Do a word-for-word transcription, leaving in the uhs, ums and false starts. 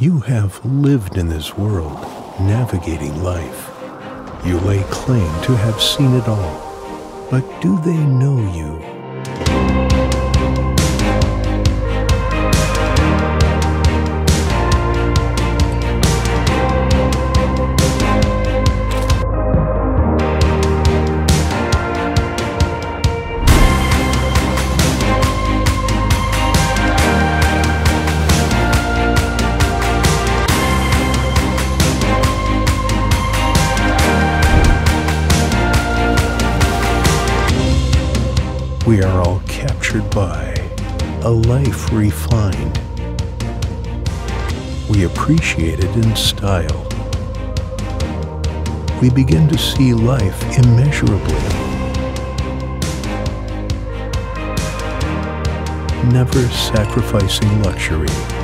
You have lived in this world, navigating life. You lay claim to have seen it all, but do they know you? We are all captured by a life refined. We appreciate it in style. We begin to see life immeasurably. Never sacrificing luxury.